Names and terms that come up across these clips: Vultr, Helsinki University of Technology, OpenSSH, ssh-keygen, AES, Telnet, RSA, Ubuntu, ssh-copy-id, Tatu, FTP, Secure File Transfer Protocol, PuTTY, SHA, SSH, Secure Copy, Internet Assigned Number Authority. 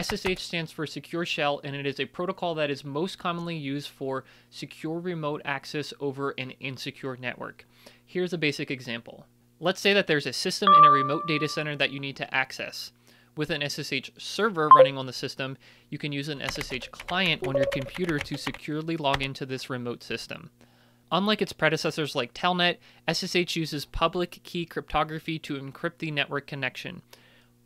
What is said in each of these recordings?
SSH stands for Secure Shell, and it is a protocol that is most commonly used for secure remote access over an insecure network. Here's a basic example. Let's say that there's a system in a remote data center that you need to access. With an SSH server running on the system, you can use an SSH client on your computer to securely log into this remote system. Unlike its predecessors like Telnet, SSH uses public key cryptography to encrypt the network connection.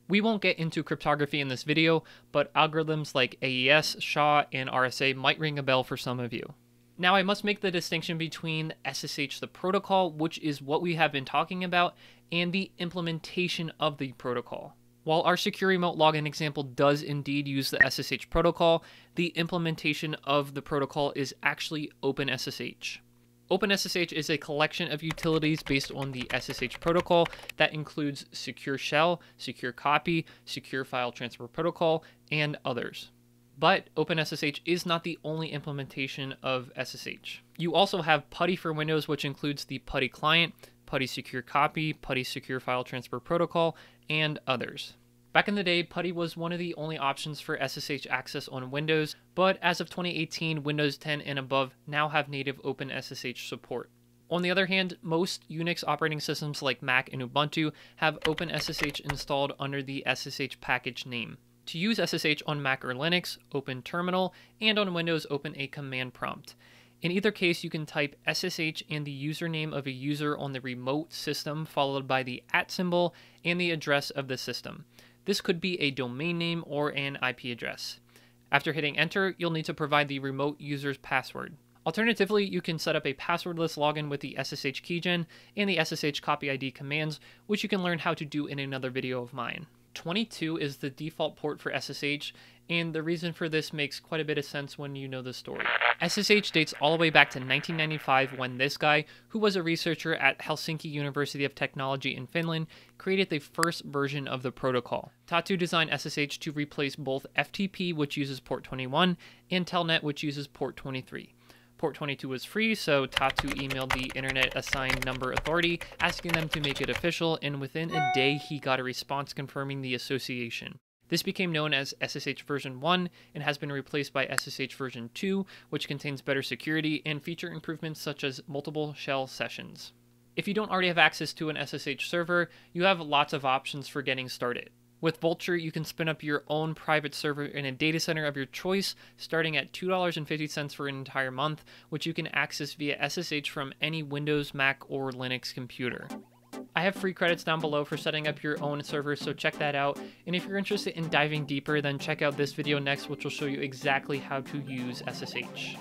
We won't get into cryptography in this video, but algorithms like AES, SHA, and RSA might ring a bell for some of you. Now I must make the distinction between SSH the protocol, which is what we have been talking about, and the implementation of the protocol. While our secure remote login example does indeed use the SSH protocol, the implementation of the protocol is actually OpenSSH. OpenSSH is a collection of utilities based on the SSH protocol that includes Secure Shell, Secure Copy, Secure File Transfer Protocol, and others. But OpenSSH is not the only implementation of SSH. You also have PuTTY for Windows, which includes the PuTTY client, PuTTY Secure Copy, PuTTY Secure File Transfer Protocol, and others. Back in the day, PuTTY was one of the only options for SSH access on Windows, but as of 2018, Windows 10 and above now have native OpenSSH support. On the other hand, most Unix operating systems like Mac and Ubuntu have OpenSSH installed under the SSH package name. To use SSH on Mac or Linux, open Terminal, and on Windows, open a command prompt. In either case, you can type SSH and the username of a user on the remote system, followed by the @ symbol and the address of the system. This could be a domain name or an IP address. After hitting enter, you'll need to provide the remote user's password. Alternatively, you can set up a passwordless login with the ssh-keygen and the ssh-copy-id commands, which you can learn how to do in another video of mine. 22 is the default port for SSH, and the reason for this makes quite a bit of sense when you know the story. SSH dates all the way back to 1995 when this guy, who was a researcher at Helsinki University of Technology in Finland, created the first version of the protocol. Tatu designed SSH to replace both FTP, which uses port 21, and Telnet, which uses port 23. Port 22 was free, so Tatu emailed the Internet Assigned Number Authority, asking them to make it official, and within a day he got a response confirming the association. This became known as SSH version 1 and has been replaced by SSH version 2, which contains better security and feature improvements such as multiple shell sessions. If you don't already have access to an SSH server, you have lots of options for getting started. With Vultr, you can spin up your own private server in a data center of your choice, starting at $2.50 for an entire month, which you can access via SSH from any Windows, Mac, or Linux computer. I have free credits down below for setting up your own server, so check that out. And if you're interested in diving deeper, then check out this video next, which will show you exactly how to use SSH.